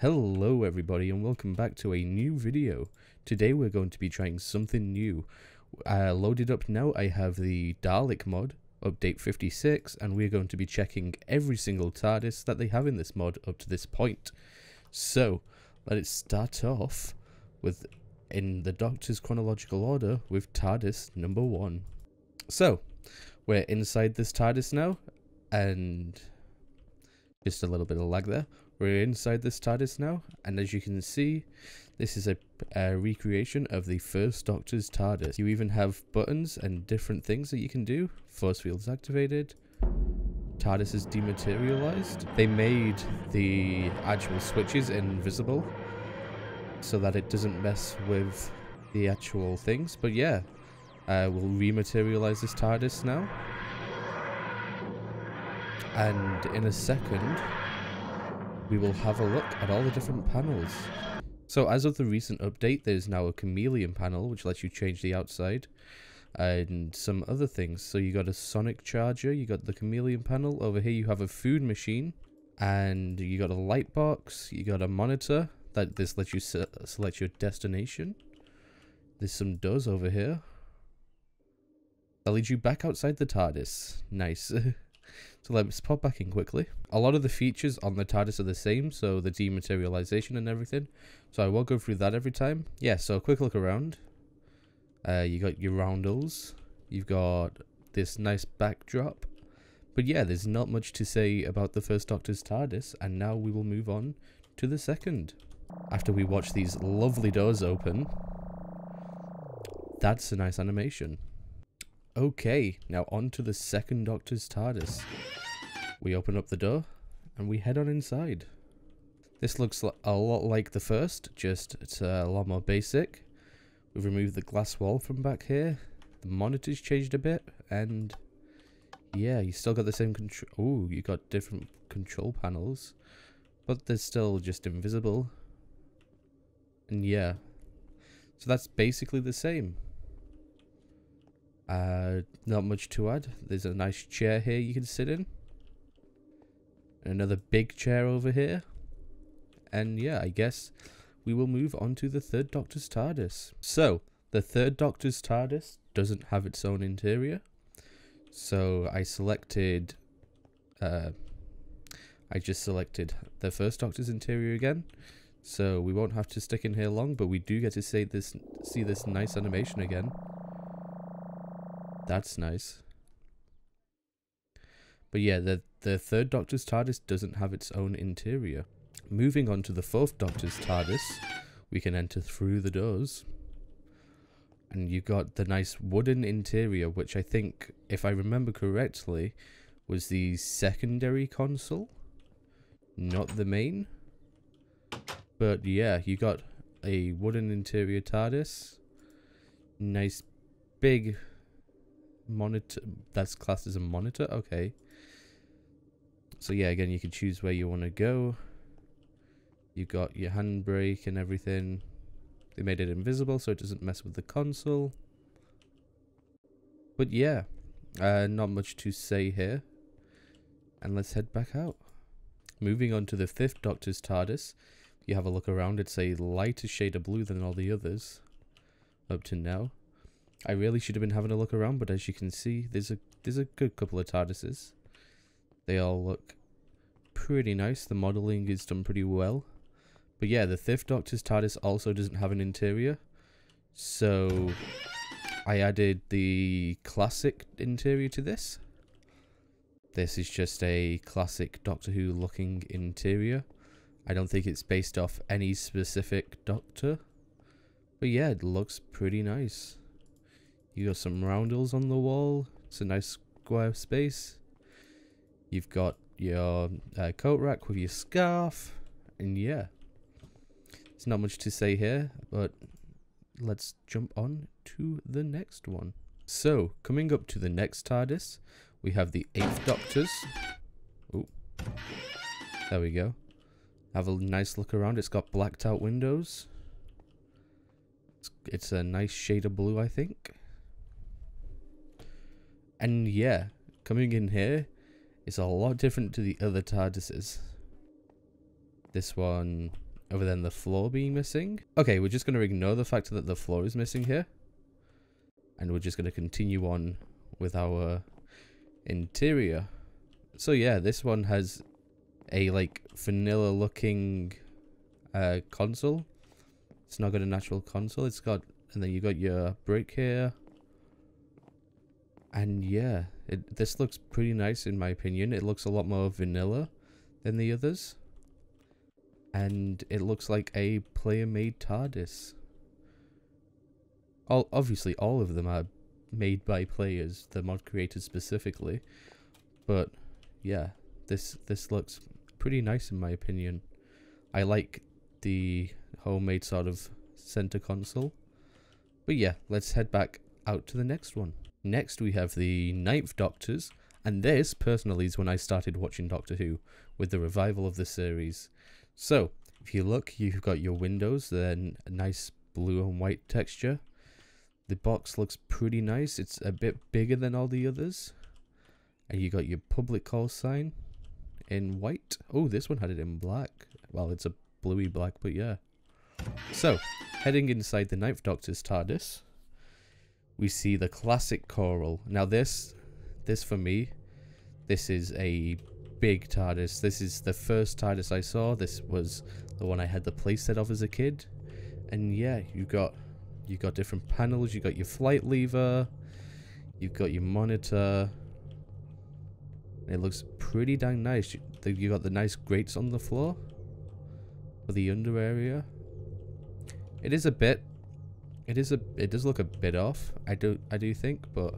Hello everybody and welcome back to a new video. Today we're going to be trying something new. Loaded up now I have the Dalek mod, update 56, and we're going to be checking every single TARDIS that they have in this mod up to this point. So, let's start off with, in the Doctor's chronological order, with TARDIS number 1. So, we're inside this TARDIS now, and just a little bit of lag there. We're inside this TARDIS now, and as you can see, this is a recreation of the first Doctor's TARDIS. You even have buttons and different things that you can do. Force fields activated. TARDIS is dematerialized. They made the actual switches invisible so that it doesn't mess with the actual things. But yeah, we'll rematerialize this TARDIS now. And in a second, we will have a look at all the different panels. So as of the recent update, there's now a chameleon panel, which lets you change the outside, and some other things. So you got a sonic charger, you got the chameleon panel, over here you have a food machine, and you got a light box, you got a monitor, that this lets you select your destination. There's some doors over here. That leads you back outside the TARDIS. Nice. So let's pop back in quickly. A lot of the features on the TARDIS are the same, so the dematerialization and everything. So I won't go through that every time. Yeah, so a quick look around. You got your roundels. You've got this nice backdrop. But yeah, there's not much to say about the first Doctor's TARDIS, and now we will move on to the second. After we watch these lovely doors open, that's a nice animation. Okay, now on to the second Doctor's TARDIS. We open up the door, and we head on inside. This looks a lot like the first, just it's a lot more basic. We've removed the glass wall from back here, the monitor's changed a bit, and yeah, you still got the same control. Ooh, you got different control panels, but they're still just invisible. And yeah, so that's basically the same. Not much to add. There's a nice chair here you can sit in. And another big chair over here. And yeah, I guess we will move on to the third Doctor's TARDIS. So, the third Doctor's TARDIS doesn't have its own interior. So, I just selected the first Doctor's interior again. So, we won't have to stick in here long, but we do get to see this nice animation again. That's nice. But yeah, the third Doctor's TARDIS doesn't have its own interior. Moving on to the fourth Doctor's TARDIS, we can enter through the doors. And you got the nice wooden interior, which I think, if I remember correctly, was the secondary console, not the main. But yeah, you got a wooden interior TARDIS. Nice big monitor, that's classed as a monitor. Okay, so yeah, again, you can choose where you want to go. You got your handbrake and everything. They made it invisible so it doesn't mess with the console. But yeah, not much to say here, and let's head back out. Moving on to the fifth Doctor's TARDIS. If you have a look around, it's a lighter shade of blue than all the others up to now. I really should have been having a look around, but as you can see, there's a good couple of TARDISes. They all look pretty nice. The modelling is done pretty well. But yeah, the fifth Doctor's TARDIS also doesn't have an interior. So I added the classic interior to this. This is just a classic Doctor Who looking interior. I don't think it's based off any specific Doctor. But yeah, it looks pretty nice. You got some roundels on the wall. It's a nice square space. You've got your coat rack with your scarf. And yeah, there's not much to say here, but let's jump on to the next one. So, coming up to the next TARDIS, we have the 8th Doctor's. Oh, there we go. Have a nice look around. It's got blacked out windows. It's a nice shade of blue, I think. And yeah, coming in here is a lot different to the other TARDISes. This one other than the floor being missing. Okay, we're just going to ignore the fact that the floor is missing here. And we're just going to continue on with our interior. So yeah, this one has a like vanilla looking console. It's not got a natural console. It's got, and then you got your brick here. And yeah, this looks pretty nice in my opinion. It looks a lot more vanilla than the others. And it looks like a player-made TARDIS. Obviously, all of them are made by players, the mod creators specifically. But yeah, this looks pretty nice in my opinion. I like the homemade sort of center console. But yeah, let's head back out to the next one. Next we have the Ninth Doctors, and this personally is when I started watching Doctor Who with the revival of the series. So if you look, you've got your windows, then a nice blue and white texture. The box looks pretty nice. It's a bit bigger than all the others. And you got your public call sign in white. Oh, this one had it in black. Well, it's a bluey black, but yeah. So, heading inside the Ninth Doctor's TARDIS, we see the classic coral. Now this for me, this is a big TARDIS. This is the first TARDIS I saw. This was the one I had the playset of as a kid. And yeah, you got different panels. You got your flight lever. You've got your monitor. It looks pretty dang nice. You got the nice grates on the floor for the under area. It does look a bit off. I do think, but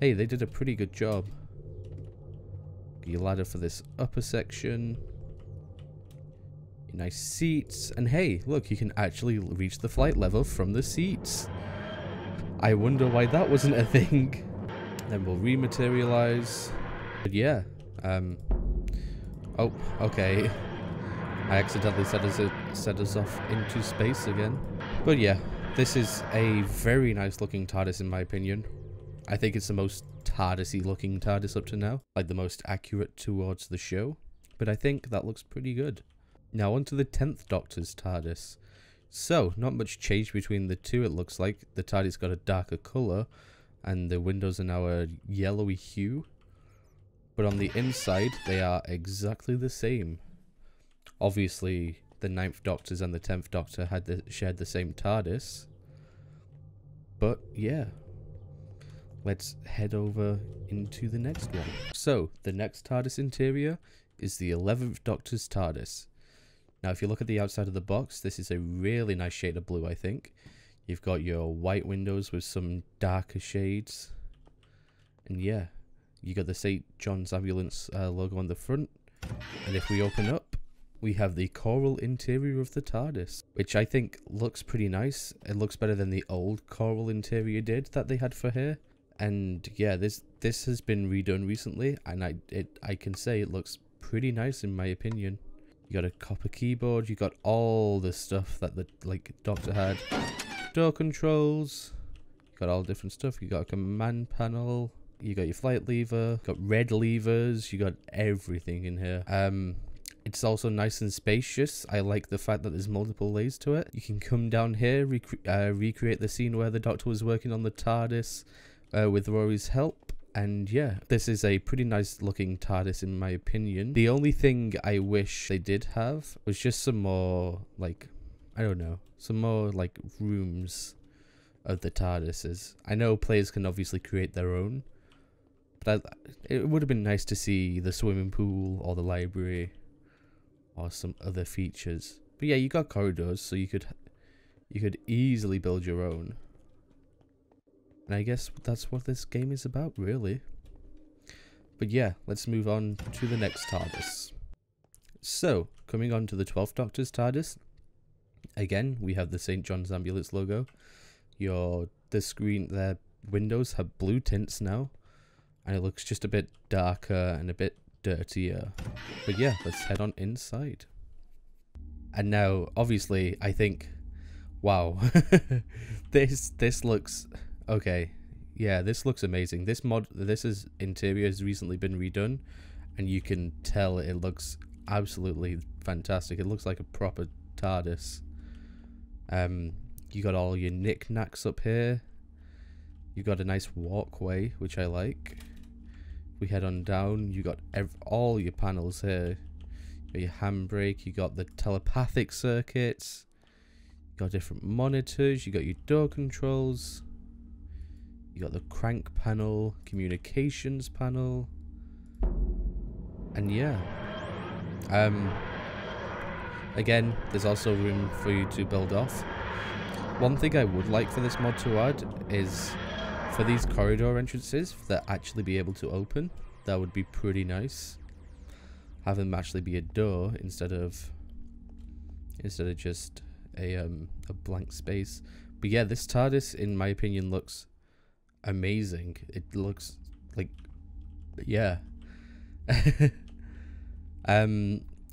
hey, they did a pretty good job. Your ladder for this upper section. Your nice seats, and hey, look, you can actually reach the flight level from the seats. I wonder why that wasn't a thing. Then we'll rematerialize. But yeah, oh, okay. I accidentally set us off into space again. But yeah, this is a very nice looking TARDIS in my opinion. I think it's the most TARDIS-y looking TARDIS up to now, like the most accurate towards the show. But I think that looks pretty good. Now onto the 10th Doctor's TARDIS. So, not much change between the two, it looks like. The TARDIS got a darker colour, and the windows are now a yellowy hue. But on the inside, they are exactly the same. Obviously, the 9th Doctors and the 10th Doctor shared the same TARDIS. But, yeah. Let's head over into the next one. So, the next TARDIS interior is the 11th Doctor's TARDIS. Now, if you look at the outside of the box, this is a really nice shade of blue, I think. You've got your white windows with some darker shades. And yeah, you got the St. John's Ambulance logo on the front. And if we open up, we have the coral interior of the TARDIS, which I think looks pretty nice. It looks better than the old coral interior did that they had for here. And yeah, this has been redone recently, and I can say it looks pretty nice in my opinion. You got a copper keyboard. You got all the stuff that the Doctor had. Door controls. You got all different stuff. You got a command panel. You got your flight lever. You got red levers. You got everything in here. It's also nice and spacious. I like the fact that there's multiple layers to it. You can come down here, recreate the scene where the Doctor was working on the TARDIS. With Rory's help. And yeah, this is a pretty nice looking TARDIS in my opinion. The only thing I wish they did have was just some more, like, I don't know, some more like rooms of the TARDISes. I know players can obviously create their own, but it would have been nice to see the swimming pool or the library or some other features. But yeah, you got corridors, so you could easily build your own. And I guess that's what this game is about, really. But yeah, let's move on to the next TARDIS. So, coming on to the 12th Doctor's TARDIS. Again, we have the St. John's Ambulance logo. Their windows have blue tints now. And it looks just a bit darker and a bit dirtier. But yeah, let's head on inside. And now, obviously, I think... Wow. This looks... Okay, yeah, this looks amazing. This interior has recently been redone, and you can tell it looks absolutely fantastic. It looks like a proper TARDIS. You got all your knickknacks up here. You got a nice walkway, which I like. We head on down. You got all your panels here. You got your handbrake. You got the telepathic circuits. You got different monitors. You got your door controls. You got the crank panel, communications panel, and yeah. Again, there's also room for you to build off. One thing I would like for this mod to add is for these corridor entrances that actually be able to open. That would be pretty nice. Have them actually be a door instead of just a blank space. But yeah, this TARDIS, in my opinion, looks amazing. It looks like, yeah.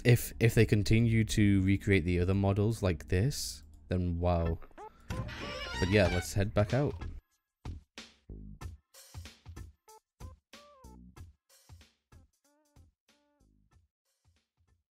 If they continue to recreate the other models like this, then wow. But yeah, let's head back out.